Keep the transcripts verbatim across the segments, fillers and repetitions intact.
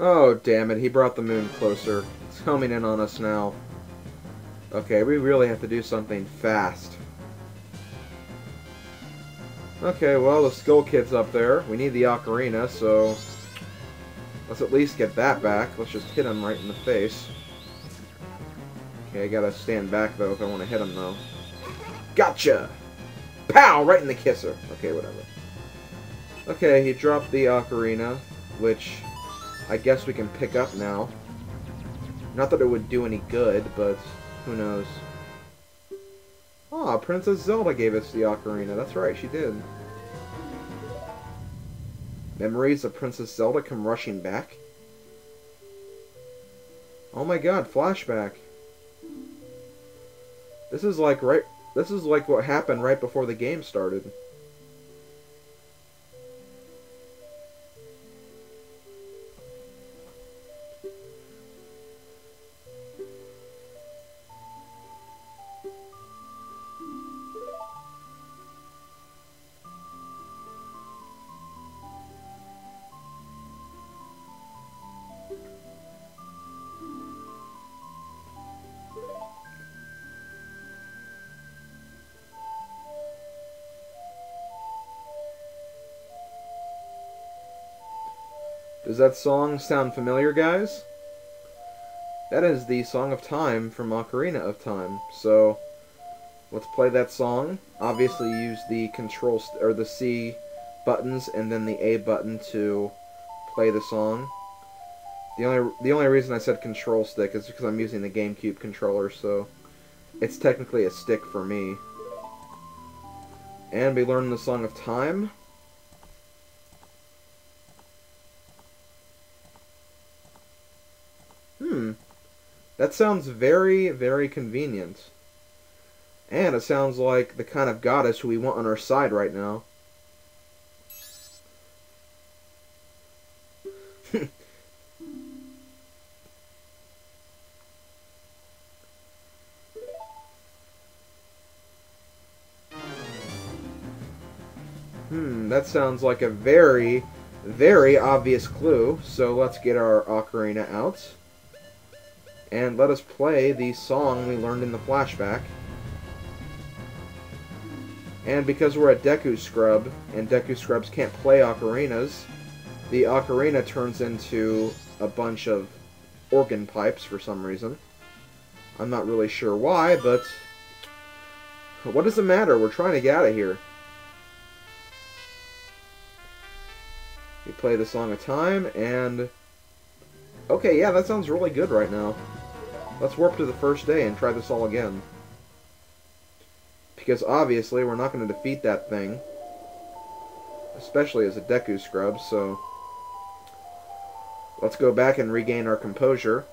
Oh, damn it. He brought the moon closer. It's homing in on us now. Okay, we really have to do something fast. Okay, well, the Skull Kid's up there. We need the Ocarina, so... let's at least get that back. Let's just hit him right in the face. Okay, I gotta stand back, though, if I want to hit him, though. Gotcha! Pow! Right in the kisser. Okay, whatever. Okay, he dropped the Ocarina, which I guess we can pick up now. Not that it would do any good, but who knows. Aw, Princess Zelda gave us the Ocarina. That's right, she did. Memories of Princess Zelda come rushing back? Oh my god, flashback. This is like right... this is like what happened right before the game started. Does that song sound familiar, guys? That is the Song of Time from Ocarina of Time. So, let's play that song. Obviously use the control st or the C buttons and then the A button to play the song. The only the only reason I said control stick is because I'm using the GameCube controller, so it's technically a stick for me. And we learned the Song of Time. That sounds very, very convenient. And it sounds like the kind of goddess who we want on our side right now. Hmm, that sounds like a very, very obvious clue. So let's get our ocarina out. And let us play the song we learned in the flashback. And because we're at Deku Scrub, and Deku Scrubs can't play ocarinas, the ocarina turns into a bunch of organ pipes for some reason. I'm not really sure why, but... what does it matter? We're trying to get out of here. We play the Song of Time, and... okay, yeah, that sounds really good right now. Let's warp to the first day and try this all again. Because obviously we're not going to defeat that thing. Especially as a Deku Scrub, so... let's go back and regain our composure.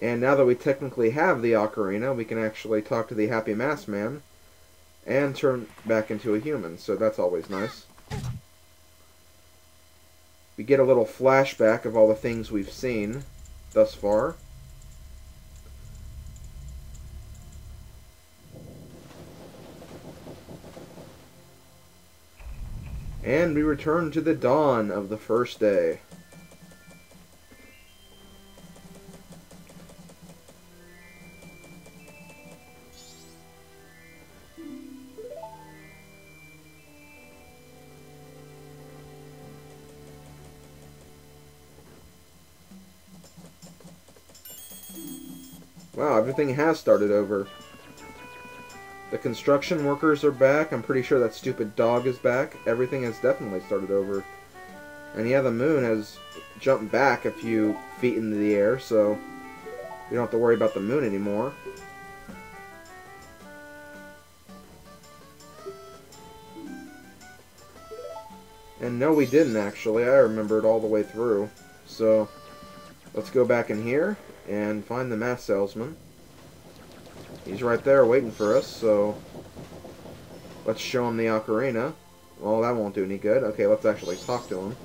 And now that we technically have the Ocarina, we can actually talk to the Happy Mask Man. And turn back into a human, so that's always nice. We get a little flashback of all the things we've seen thus far. And we return to the dawn of the first day. Wow, everything has started over. The construction workers are back. I'm pretty sure that stupid dog is back. Everything has definitely started over. And yeah, the moon has jumped back a few feet into the air, so we don't have to worry about the moon anymore. And no, we didn't actually. I remembered all the way through. So let's go back in here and find the mask salesman. He's right there waiting for us, so let's show him the ocarina. Well, that won't do any good. Okay, let's actually talk to him.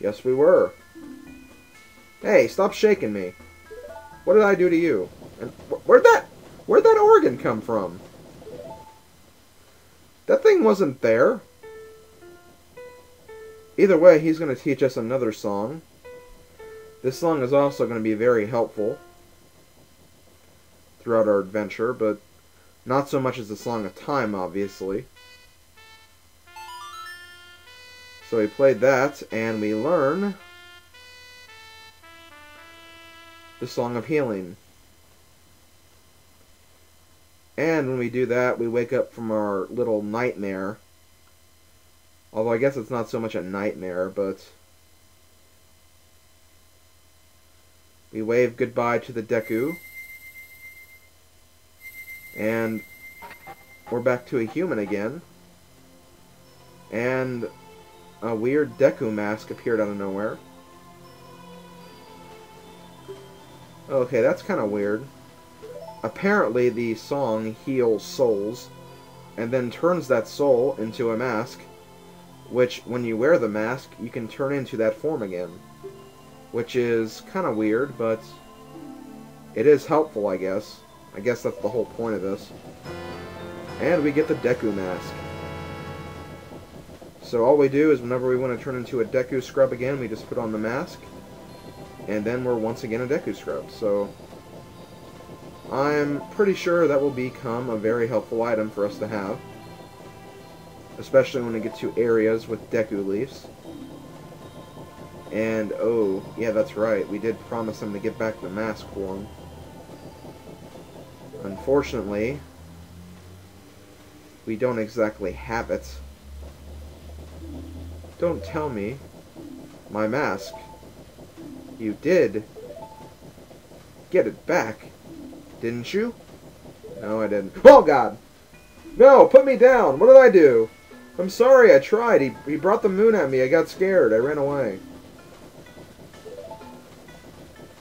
Yes, we were. Hey, stop shaking me. What did I do to you? And wh where'd that where'd that organ come from? That thing wasn't there. Either way, he's going to teach us another song. This song is also going to be very helpful throughout our adventure, but not so much as the Song of Time, obviously. So we played that, and we learn the Song of Healing. And when we do that, we wake up from our little nightmare. Although I guess it's not so much a nightmare, but we wave goodbye to the Deku. And we're back to a human again. And a weird Deku mask appeared out of nowhere. Okay, that's kind of weird. Apparently the song heals souls and then turns that soul into a mask, which when you wear the mask you can turn into that form again, which is kind of weird, but it is helpful, I guess. I guess that's the whole point of this. And we get the Deku mask. So all we do is whenever we want to turn into a Deku scrub again, we just put on the mask, and then we're once again a Deku scrub. So I'm pretty sure that will become a very helpful item for us to have, especially when we get to areas with Deku leaves. And, oh, yeah, that's right, we did promise him to get back the mask for him. Unfortunately, we don't exactly have it. Don't tell me. My mask. You did get it back, didn't you? No, I didn't. Oh, God! No, put me down! What did I do? I'm sorry, I tried. He, he brought the moon at me. I got scared. I ran away.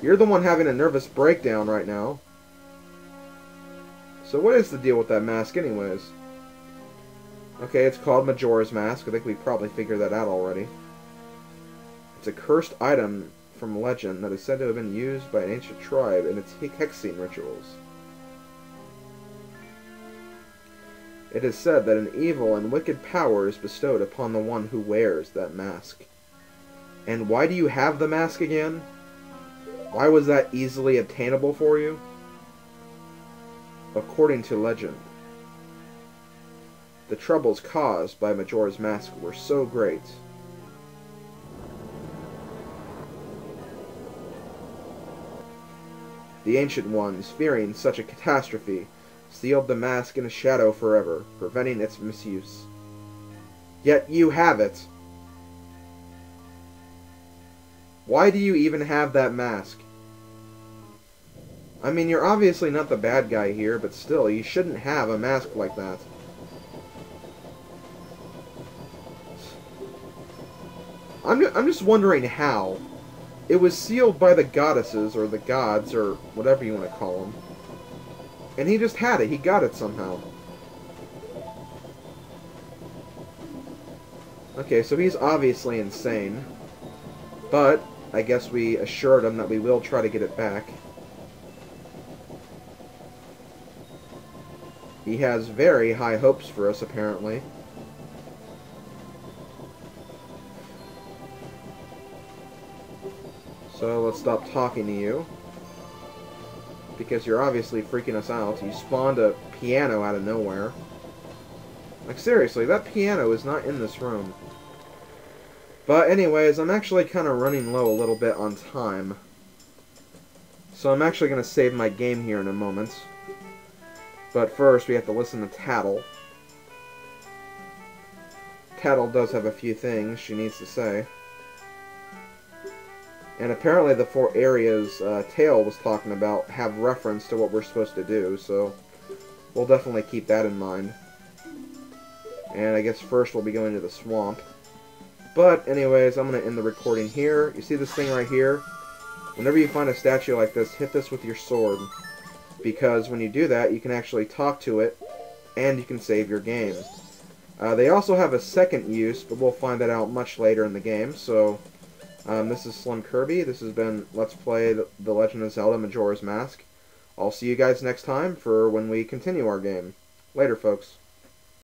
You're the one having a nervous breakdown right now. So what is the deal with that mask anyways? Okay, it's called Majora's Mask. I think we probably figured that out already. It's a cursed item from legend that is said to have been used by an ancient tribe in its hexing rituals. It is said that an evil and wicked power is bestowed upon the one who wears that mask. And why do you have the mask again? Why was that easily obtainable for you? According to legend, the troubles caused by Majora's Mask were so great the ancient ones, fearing such a catastrophe, sealed the mask in a shadow forever, preventing its misuse. Yet you have it! Why do you even have that mask? I mean, you're obviously not the bad guy here, but still, you shouldn't have a mask like that. I'm, I'm just wondering how. It was sealed by the goddesses, or the gods, or whatever you want to call them. And he just had it. He got it somehow. Okay, so he's obviously insane. But I guess we assured him that we will try to get it back. He has very high hopes for us, apparently. So let's stop talking to you, because you're obviously freaking us out. You spawned a piano out of nowhere. Like, seriously, that piano is not in this room. But anyways, I'm actually kind of running low a little bit on time. So I'm actually going to save my game here in a moment. But first, we have to listen to Tatl. Tatl does have a few things she needs to say. And apparently the four areas uh, Tail was talking about have reference to what we're supposed to do, so we'll definitely keep that in mind. And I guess first we'll be going to the swamp. But anyways, I'm going to end the recording here. You see this thing right here? Whenever you find a statue like this, hit this with your sword, because when you do that, you can actually talk to it, and you can save your game. Uh, they also have a second use, but we'll find that out much later in the game, so... Um, this is SlimKirby. This has been Let's Play The Legend of Zelda Majora's Mask. I'll see you guys next time for when we continue our game. Later, folks.